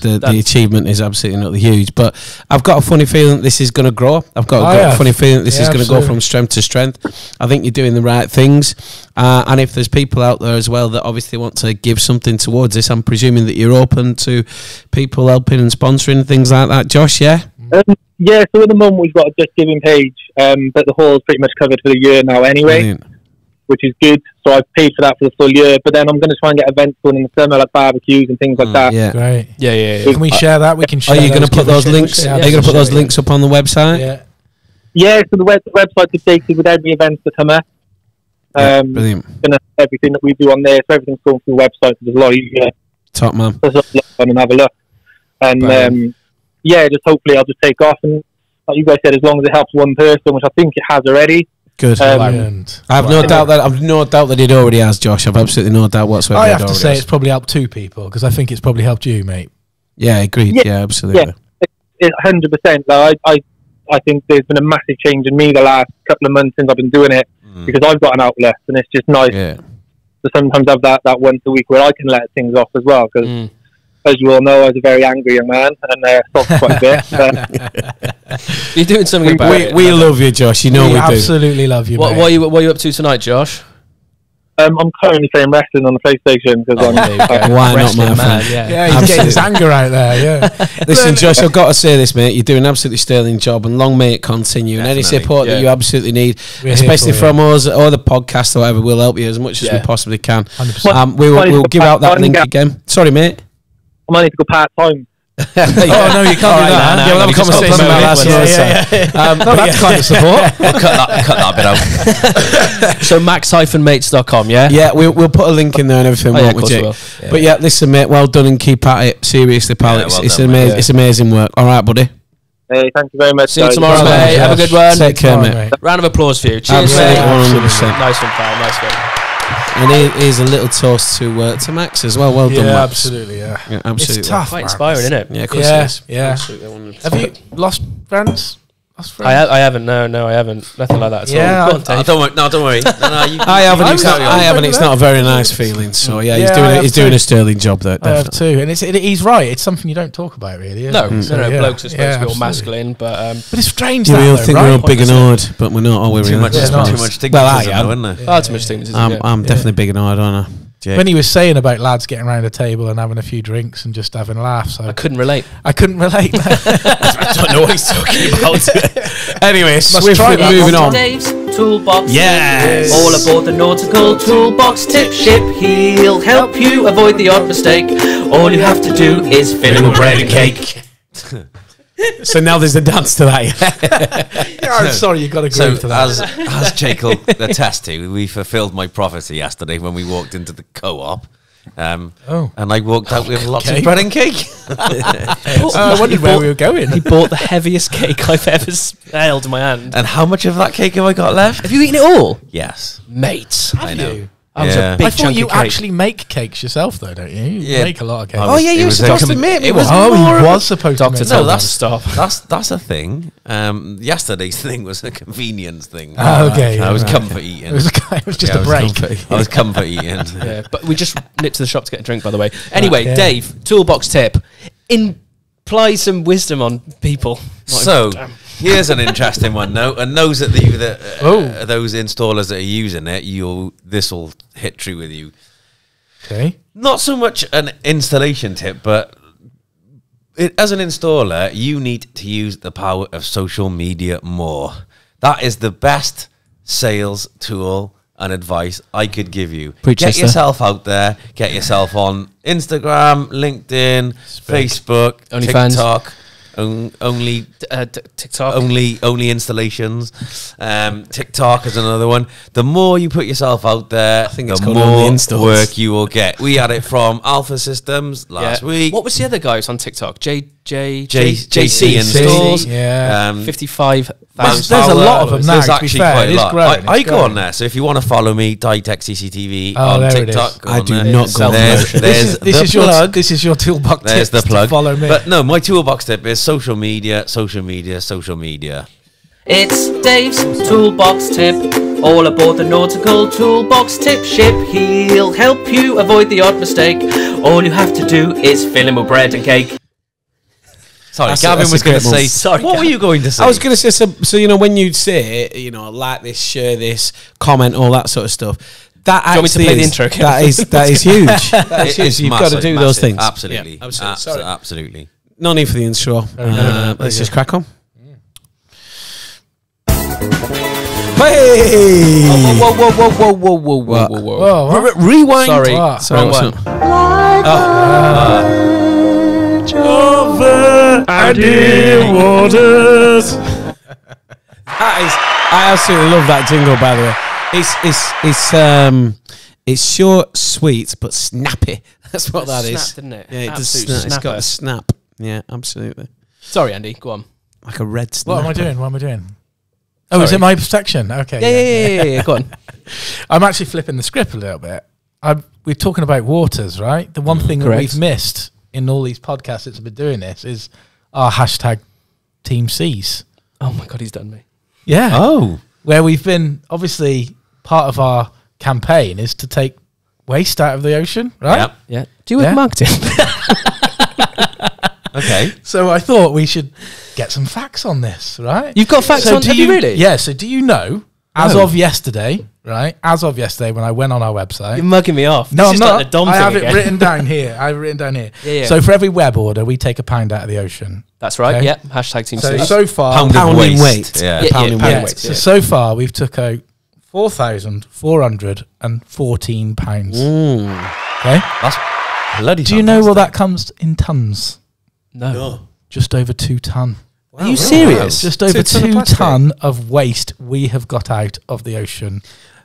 the achievement is absolutely not huge. But I've got a funny feeling this is going to grow. I've got a funny feeling this is going to go from strength to strength. I think you're doing the right things. And if there's people out there as well that obviously want to give something towards this, I'm presuming that you're open to people helping and sponsoring things like that, Josh. Yeah, so at the moment we've got a Just Giving page, but the hall's pretty much covered for the year now anyway. Brilliant. Which is good, so I've paid for that for the full year, but then I'm going to try and get events going in the summer, like barbecues and things like that. Great. Yeah. Can we share that? We can share. Are you going to put those links up on the website? Yeah, so the website's updated with every event that come up. Brilliant. Everything that we do on there, so everything's going through the website, so it's a lot easier. Top man. And have a look, and just hopefully I'll just take off. And like you guys said, as long as it helps one person, which I think it has already. Good. I've no doubt that it already has, Josh. I've absolutely no doubt whatsoever. I have to say, it's probably helped two people because I think it's probably helped you, mate. Yeah, agreed. Yeah, absolutely. Yeah, 100%. I think there's been a massive change in me the last couple of months since I've been doing it because I've got an outlet, and it's just nice. Yeah. Sometimes have that once a week where I can let things off as well because as you all know, I was a very angry young man and soft quite a bit. You're doing something about it. We love you, Josh. You know we do. Absolutely love you. What are you up to tonight, Josh? I'm currently playing wrestling on the PlayStation because why not, my man? Yeah, he's getting his anger out there. Yeah. Listen, Josh, I've got to say this, mate. You're doing an absolutely sterling job, and long may it continue. Definitely. And any support that you absolutely need, especially from us or the podcast or whatever, we'll help you as much as we possibly can. 100%. We'll give out that link again. Sorry, mate. I might need to go part time. Oh no, you can't do that. We'll have a conversation about that. That's kind of support. We'll cut that bit out. So max-mates.com, yeah? Yeah, we'll put a link in there and everything, won't we? But yeah, listen, mate, well done and keep at it. Seriously, pal, it's amazing work. All right, buddy. Hey, thank you very much. See you tomorrow, mate. Have a good one. Take care, mate. Round of applause for you. Cheers, mate. 100%. Nice one, pal. Nice one. And here's a little toast to Max as well. Well done, Max. Absolutely, yeah. Absolutely. It's tough. Quite inspiring, isn't it? Yeah, of course it is. Yeah. Have you lost friends? I haven't. No, I haven't. Nothing like that at all. Go on, Dave. Don't worry. No, you, I haven't. It's not a very nice feeling. So yeah, he's doing a sterling job there. I have too, and he's right. It's something you don't talk about, really. No, blokes are supposed to be all masculine, but it's strange. We all think we're all big and hard, but we're not. We're too much. Too much stigmatism. Well, I am. Too much stigmatism. I'm definitely big and hard, aren't I? Jake. When he was saying about lads getting around a table and having a few drinks and just having laughs, I couldn't relate. No. I don't know what he's talking about. Anyway, swiftly moving on. Dave's Toolbox. Yes. All aboard the Nautical Toolbox Tip Ship. He'll help you avoid the odd mistake. All you have to do is fill him with bread and cake. So now there's a dance to that. I'm sorry, you've got to agree to that. As Jake will attest to, we fulfilled my prophecy yesterday when we walked into the co-op. And I walked out with lots of bread and cake. I wondered where we were going. He bought the heaviest cake I've ever held in my hand. And how much of that cake have I got left? Have you eaten it all? Yes. Mate. I know. I thought you actually make cakes yourself, though, don't you? You make a lot of cakes. You were supposed to make me. That's a thing. Yesterday's thing was a convenience thing. I was comfort eating. It was just a break. I was comfort eating. But we just nipped to the shop to get a drink, by the way. Anyway, Dave, toolbox tip. Apply some wisdom on people. Here's an interesting one, though, and those that those installers that are using it, this will hit true with you. Okay. Not so much an installation tip, but as an installer, you need to use the power of social media more. That is the best sales tool and advice I could give you. Get yourself out there. Get yourself on Instagram, LinkedIn, Facebook, TikTok. Only installations. TikTok is another one. The more you put yourself out there, the more work you will get. We had it from Alpha Systems last week. What was the other guy who's on TikTok? JC Installs. Yeah, 55,000. There's a lot of them now. There's actually quite a lot. I go on there. So if you want to follow me, DieTech CCTV on TikTok. I do not go on there. This is your toolbox tip. There's the plug. Follow me. But no, my toolbox tip is social media, social media, social media. It's Dave's toolbox tip. All aboard the Nautical Toolbox Tip Ship. He'll help you avoid the odd mistake. All you have to do is fill him with bread and cake. Sorry, Gavin was going to say. Sorry, what were you going to say? I was going to say. So you know, when you say, like this, share this, comment, all that sort of stuff. That actually is huge. That is huge. You've got to do those things. Absolutely, yeah, absolutely. Absolutely. No need for the intro. No, let's just crack on. Yeah. Hey! Whoa! Rewind. Sorry. Over ideal waters. That is. I absolutely love that jingle. By the way, it's short, sweet, but snappy. That's what that is. Didn't it? Yeah, it does snap. It's got a snap. Yeah, absolutely. Sorry, Andy, go on. Like a red snapper. What am I doing? Oh, is it my section? Okay. Yeah. Go on. I'm actually flipping the script a little bit. We're talking about waters, right? The one thing that we've missed in all these podcasts that's been doing this is our hashtag Team Seas. Oh, my God, he's done me. Yeah. Oh. Where we've been, obviously, part of our campaign is to take waste out of the ocean, right? Yep. Yeah. Do you work marketing? Okay. So I thought we should get some facts on this, right? You've got facts really? Yeah, so do you know, as of yesterday, right? As of yesterday when I went on our website. You're mugging me off. No, I'm not. I have it written down here. I have it written down here. Yeah. So for every web order, we take £1 out of the ocean. That's right, okay? Hashtag Team Seas. So far, pound in weight. Pound in weight. So far, we've took out 4,414 pounds. Ooh. Okay? That's bloody fantastic. Do you know where that comes in tons? No. Just over 2 ton. Wow, are you serious? Just over 2 ton of waste we have got out of the ocean.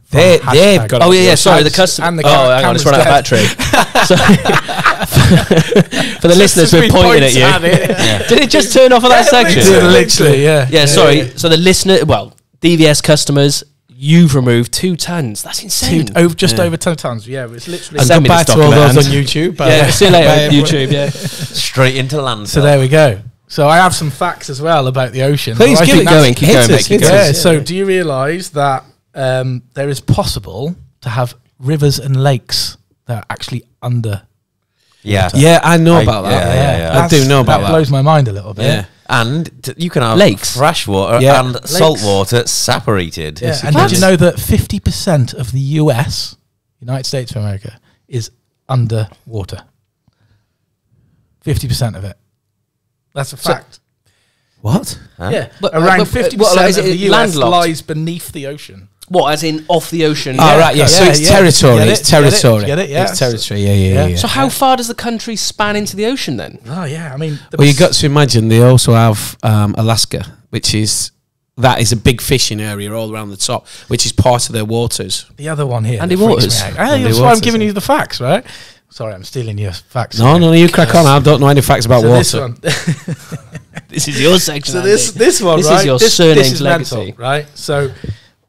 They've got. Oh yeah, sorry. The customer and the camera's run out of battery. For the listeners, we're pointing at you. Did it just turn off of that section? Literally, yeah. Yeah, sorry. So the listener, DVS customers. You've removed 2 tons. That's insane. Just over 2 tons. Yeah, it's literally. And send back to all those on YouTube. See you later on YouTube. Straight into land. So there we go. So I have some facts as well about the ocean. Please keep it going. Keep going, mate. Keep going. Yeah, so do you realise that there is possible to have rivers and lakes that are actually under? Yeah, water. Yeah, I know about that. Yeah, yeah, yeah. I do know about that. That blows my mind a little bit. Yeah. And you can have lakes, fresh water, yeah, and lakes, salt water separated. Yeah. And did you know that 50% of the US, United States of America, is underwater? 50% of it. That's a fact. So, what? Huh? Yeah, but, around 50% of the US lies beneath the ocean. What, as in off the ocean? Oh, yeah, right, yeah. So it's territory. It's territory. Get it? Yeah. It's territory, yeah. So how far does the country span into the ocean then? Oh, yeah, I mean... Well, you've got to imagine they also have Alaska, which is... That is a big fishing area all around the top, which is part of their waters. The other one here. Andy Waters. That's why I'm giving you the facts, right? Sorry, I'm stealing your facts. No, no, you crack on. I don't know any facts about water. So this one. This is your section, Andy. So this one, right? This is your surname's legacy. Right, so...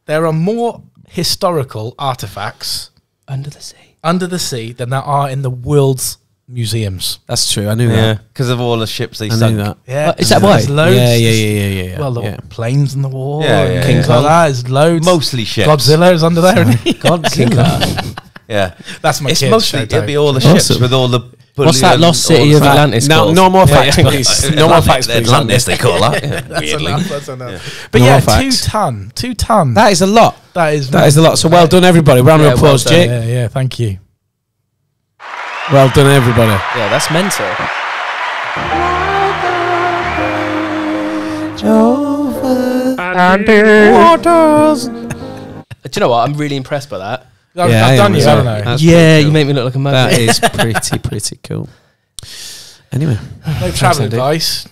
There are more historical artefacts under the sea than there are in the world's museums. That's true. I knew that because of all the ships they sunk. That. Yeah, is that why? Loads. Yeah. Well, the planes in the war. Yeah. King Kong. There's loads. Mostly ships. Godzilla is under there. Godzilla. Yeah, that's my. It's mostly. It'd be all the ships with all the. What's that lost city of Atlantis? No more facts, please. No more facts, please. Atlantis, they call that. That's enough. But yeah, 2 ton. 2 ton. That is a lot. That is a lot. So well done, everybody. Round of applause, Jake. Yeah, thank you. Well done, everybody. Yeah, that's mental. Do you know what? I'm really impressed by that. I've done you, haven't I? Yeah, you make me look like a mug. That is pretty cool. Anyway. No travel advice.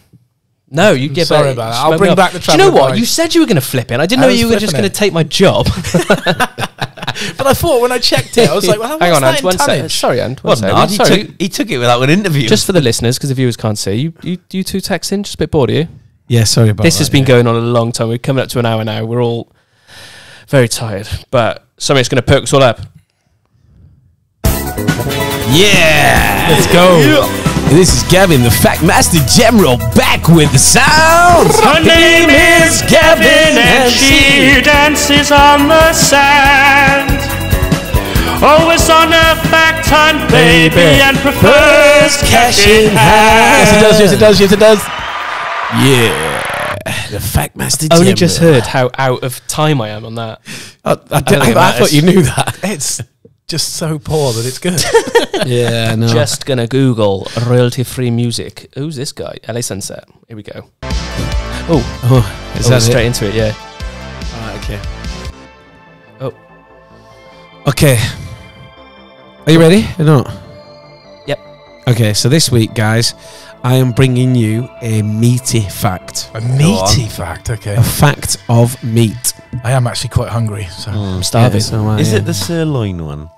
No, you get sorry about that. I'll bring back the travel advice. Do you know what? You said you were going to flip it. I didn't know you were just going to take my job. But I thought when I checked it, I was like, well, hang on, Ant, 1 second. Sorry, Ant. He took it without an interview. Just for the listeners, because the viewers can't see. You two texting? Just a bit bored, are you? Yeah, sorry about that. This has been going on a long time. We're coming up to an hour now. We're all very tired, but... Somebody's going to perk us all up. Yeah! Let's go. Yeah. This is Gavin, the Fact Master General, back with the sounds. Her name is Gavin and she dances on the sand. Always on a fact hunt, baby, and prefers cash in hand. Yes, it does, yes, it does, yes, it does. Yeah. The Fact Master General. Only just heard how out of time I am on that. I thought you knew that. It's just so poor that it's good. Yeah, I know. Just gonna Google royalty-free music. Who's this guy? LA Sunset. Here we go. Oh, is that straight into it? Yeah. All right, okay. Oh. Okay. Are you ready or not? Yep. Okay, so this week, guys, I am bringing you a meaty fact. A meaty fact, okay. A fact of meat. I am actually quite hungry, so I'm starving. Yeah, so is it the sirloin one?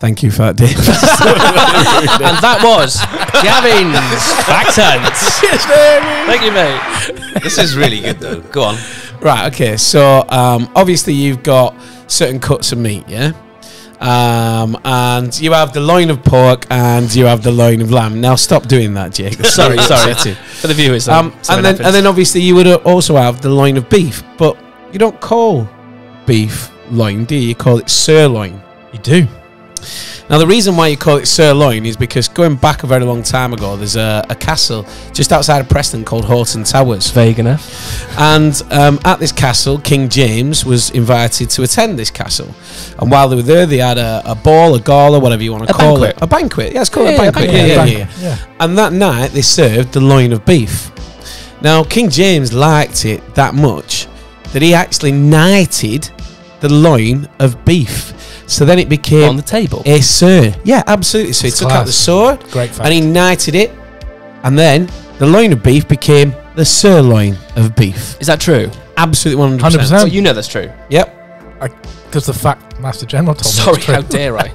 Thank you, Fat Dave. And that was Gavin's Fact Hunt. Thank you, mate. This is really good, though. Go on. Right, okay. So, obviously, you've got certain cuts of meat, yeah? And you have the loin of pork and you have the loin of lamb. Now stop doing that, Jake. sorry for the viewers. And then obviously you would also have the loin of beef, but you don't call beef loin, do you? You call it sirloin. You do. Now the reason why you call it sirloin is because going back a very long time ago, there's a castle just outside of Preston called Houghton Towers. Vague enough. And at this castle, King James was invited to attend this castle. And while they were there, they had a ball, a gala, whatever you want to call it. A banquet. Yeah, it's called a banquet. Yeah. And that night, they served the loin of beef. Now, King James liked it that much that he actually knighted the loin of beef. So then it became on the table. A sir. Yeah, absolutely. So he took out the sword. Great fact. And he knighted it. And then the loin of beef became the sirloin of beef. Is that true? Absolutely 100%. 100%. Well, you know that's true. Yep. Because the Fact Master General told me. Sorry, how dare I?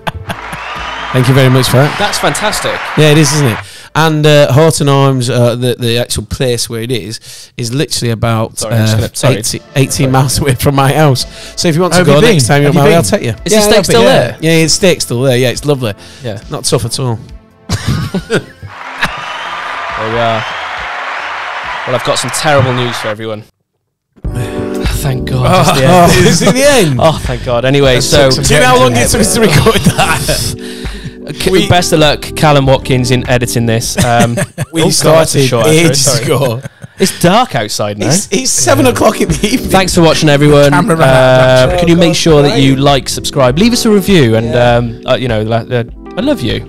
Thank you very much for that. That's fantastic. Yeah, it is, isn't it? And Houghton Arms, the actual place where it is literally about 18 miles away from my house. So if you want to go next time you're married, I'll take you. Is the steak still there? Yeah, the steak's still there. Yeah, it's lovely. Yeah, not tough at all. There we are. Well, I've got some terrible news for everyone. Thank God. Oh, it's the end. Oh, thank God. Anyway, that so... Do you know how long it took us to record that? Best of luck, Callum Watkins, in editing this. We started ages ago. It's dark outside now. It's 7 o'clock in the evening. Thanks for watching, everyone. Can you make sure that you like, subscribe, leave us a review, and, you know, I love you.